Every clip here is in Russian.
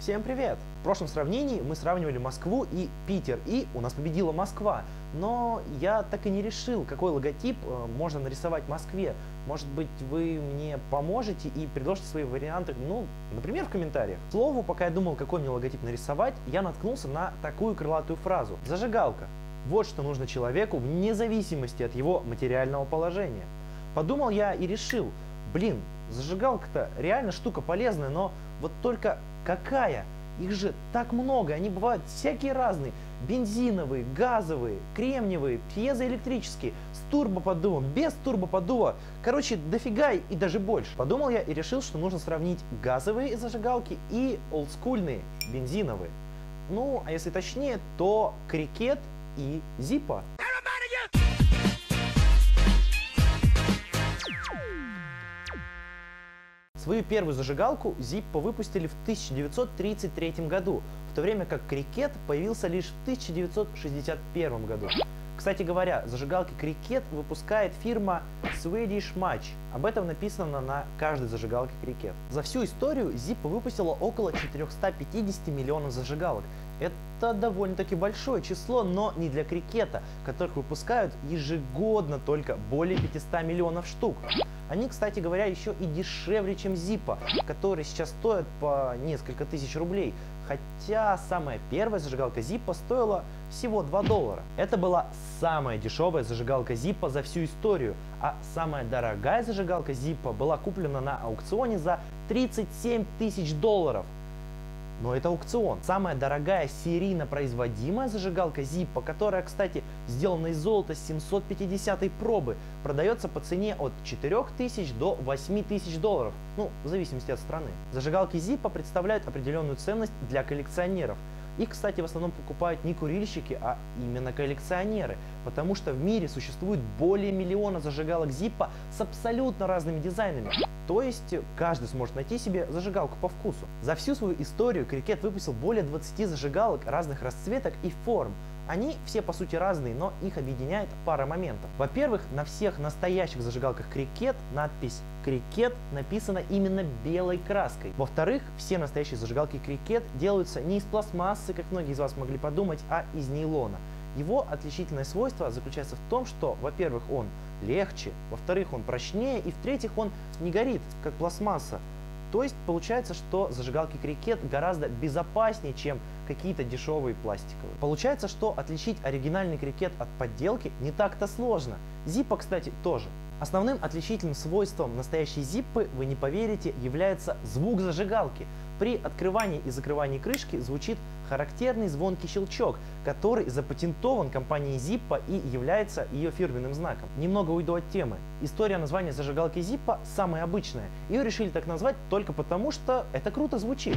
Всем привет! В прошлом сравнении мы сравнивали Москву и Питер, и у нас победила Москва. Но я так и не решил, какой логотип можно нарисовать в Москве. Может быть, вы мне поможете и предложите свои варианты, ну, например, в комментариях. К слову, пока я думал, какой мне логотип нарисовать, я наткнулся на такую крылатую фразу «зажигалка». Вот что нужно человеку вне зависимости от его материального положения. Подумал я и решил, блин, зажигалка-то реально штука полезная, но вот только какая? Их же так много, они бывают всякие разные. Бензиновые, газовые, кремниевые, пьезоэлектрические, с турбоподдувом, без турбоподдува. Короче, дофига и даже больше. Подумал я и решил, что нужно сравнить газовые зажигалки и олдскульные, бензиновые. Ну, а если точнее, то Cricket и Zippo. Свою первую зажигалку Zippo выпустили в 1933 году, в то время как Cricket появился лишь в 1961 году. Кстати говоря, зажигалки Cricket выпускает фирма Swedish Match. Об этом написано на каждой зажигалке Cricket. За всю историю Zippo выпустила около 450 миллионов зажигалок. Это довольно-таки большое число, но не для Cricket, которых выпускают ежегодно только более 500 миллионов штук. Они, кстати говоря, еще и дешевле, чем Zippo, которые сейчас стоят по несколько тысяч рублей. Хотя самая первая зажигалка Zippo стоила всего $2. Это была самая дешевая зажигалка Zippo за всю историю. А самая дорогая зажигалка Zippo была куплена на аукционе за $37 тысяч. Но это аукцион. Самая дорогая серийно производимая зажигалка Zippo, которая, кстати, сделана из золота 750-й пробы, продается по цене от 4 тысяч до 8 тысяч долларов, ну, в зависимости от страны. Зажигалки Zippo представляют определенную ценность для коллекционеров. Их, кстати, в основном покупают не курильщики, а именно коллекционеры, потому что в мире существует более миллиона зажигалок Zippo с абсолютно разными дизайнами. То есть каждый сможет найти себе зажигалку по вкусу. За всю свою историю Cricket выпустил более 20 зажигалок разных расцветок и форм. Они все по сути разные, но их объединяет пара моментов. Во-первых, на всех настоящих зажигалках Cricket надпись «Cricket» написана именно белой краской. Во-вторых, все настоящие зажигалки Cricket делаются не из пластмассы, как многие из вас могли подумать, а из нейлона. Его отличительное свойство заключается в том, что, во-первых, он легче, во-вторых, он прочнее, и в-третьих, он не горит, как пластмасса. То есть получается, что зажигалки Cricket гораздо безопаснее, чем какие-то дешевые пластиковые. Получается, что отличить оригинальный Cricket от подделки не так-то сложно. Zippo, кстати, тоже. Основным отличительным свойством настоящей Zippo, вы не поверите, является звук зажигалки. При открывании и закрывании крышки звучит характерный звонкий щелчок, который запатентован компанией Zippo и является ее фирменным знаком. Немного уйду от темы. История названия зажигалки Zippo самая обычная. Ее решили так назвать только потому, что это круто звучит.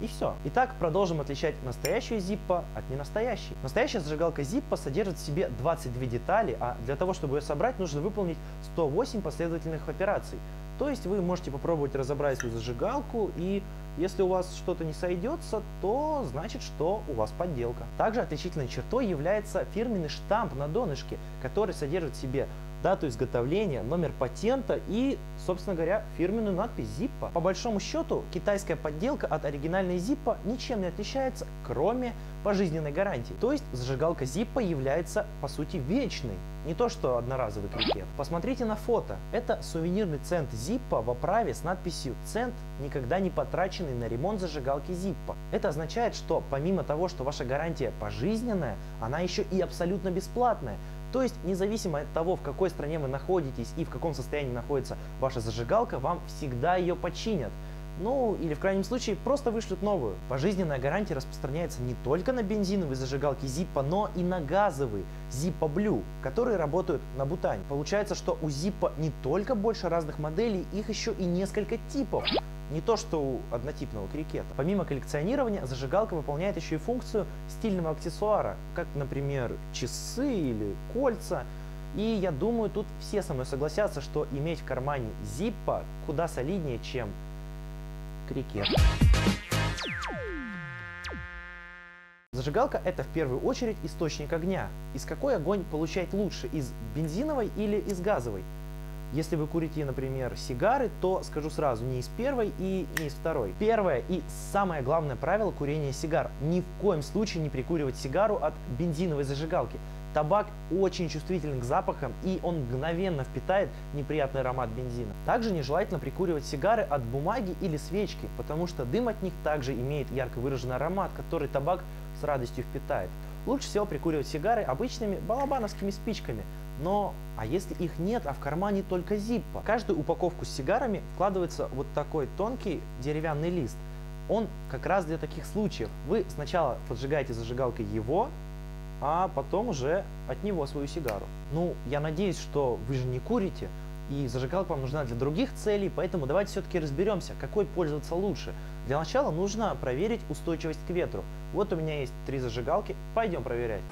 И все. Итак, продолжим отличать настоящую Zippo от ненастоящей. Настоящая зажигалка Zippo содержит в себе 22 детали, а для того, чтобы ее собрать, нужно выполнить 108 последовательных операций. То есть вы можете попробовать разобрать свою зажигалку, и если у вас что-то не сойдется, то значит, что у вас подделка. Также отличительной чертой является фирменный штамп на донышке, который содержит в себе дату изготовления, номер патента и, собственно говоря, фирменную надпись Zippo. По большому счету, китайская подделка от оригинальной Zippo ничем не отличается, кроме пожизненной гарантии. То есть зажигалка Zippo является, по сути, вечной, не то что одноразовый Cricket. Посмотрите на фото. Это сувенирный цент Zippo в оправе с надписью «Цент, никогда не потраченный на ремонт зажигалки Zippo». Это означает, что помимо того, что ваша гарантия пожизненная, она еще и абсолютно бесплатная. То есть, независимо от того, в какой стране вы находитесь и в каком состоянии находится ваша зажигалка, вам всегда ее починят. Ну, или в крайнем случае, просто вышлют новую. Пожизненная гарантия распространяется не только на бензиновые зажигалки Zippo, но и на газовые Zippo Blue, которые работают на бутане. Получается, что у Zippo не только больше разных моделей, их еще и несколько типов. Не то, что у однотипного Cricket. Помимо коллекционирования, зажигалка выполняет еще и функцию стильного аксессуара, как, например, часы или кольца. И я думаю, тут все со мной согласятся, что иметь в кармане Zippo куда солиднее, чем Cricket. Зажигалка – это в первую очередь источник огня. Из какой огонь получать лучше – из бензиновой или из газовой? Если вы курите, например, сигары, то скажу сразу, не из первой и не из второй. Первое и самое главное правило курения сигар. Ни в коем случае не прикуривать сигару от бензиновой зажигалки. Табак очень чувствителен к запахам, и он мгновенно впитает неприятный аромат бензина. Также нежелательно прикуривать сигары от бумаги или свечки, потому что дым от них также имеет ярко выраженный аромат, который табак с радостью впитает. Лучше всего прикуривать сигары обычными балабановскими спичками. Но а если их нет, а в кармане только Zippo? В каждую упаковку с сигарами вкладывается вот такой тонкий деревянный лист. Он как раз для таких случаев. Вы сначала поджигаете зажигалкой его, а потом уже от него свою сигару. Ну, я надеюсь, что вы же не курите, и зажигалка вам нужна для других целей, поэтому давайте все-таки разберемся, какой пользоваться лучше. Для начала нужно проверить устойчивость к ветру. Вот у меня есть 3 зажигалки, пойдем проверять.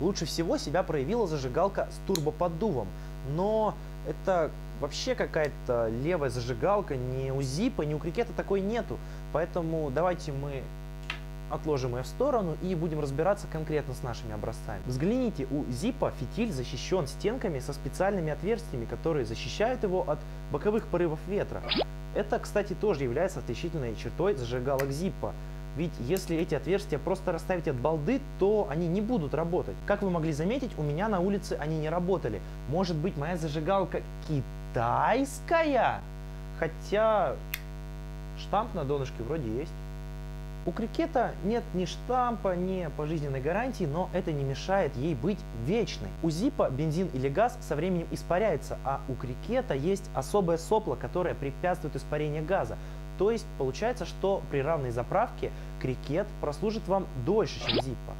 Лучше всего себя проявила зажигалка с турбоподдувом, но это вообще какая-то левая зажигалка, ни у Zippo, ни у Крикета такой нету, поэтому давайте мы отложим ее в сторону и будем разбираться конкретно с нашими образцами. Взгляните, у Zippo фитиль защищен стенками со специальными отверстиями, которые защищают его от боковых порывов ветра. Это, кстати, тоже является отличительной чертой зажигалок Zippo. Ведь если эти отверстия просто расставить от балды, то они не будут работать. Как вы могли заметить, у меня на улице они не работали. Может быть, моя зажигалка китайская? Хотя штамп на донышке вроде есть. У Крикета нет ни штампа, ни пожизненной гарантии, но это не мешает ей быть вечной. У Zippo бензин или газ со временем испаряется, а у Крикета есть особое сопло, которое препятствует испарению газа. То есть получается, что при равной заправке Крикет прослужит вам дольше, чем Zippo.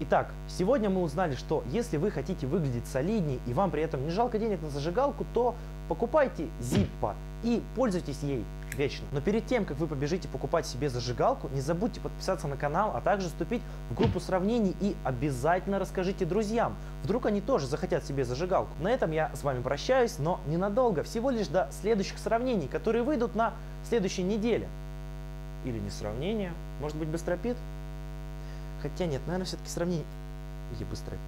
Итак, сегодня мы узнали, что если вы хотите выглядеть солиднее и вам при этом не жалко денег на зажигалку, то покупайте Zippo и пользуйтесь ей вечно. Но перед тем, как вы побежите покупать себе зажигалку, не забудьте подписаться на канал, а также вступить в группу сравнений и обязательно расскажите друзьям. Вдруг они тоже захотят себе зажигалку. На этом я с вами прощаюсь, но ненадолго, всего лишь до следующих сравнений, которые выйдут на следующей неделе. Или не сравнение, может быть, Быстропит? Хотя нет, наверное, все-таки сравнение. Или Быстропит?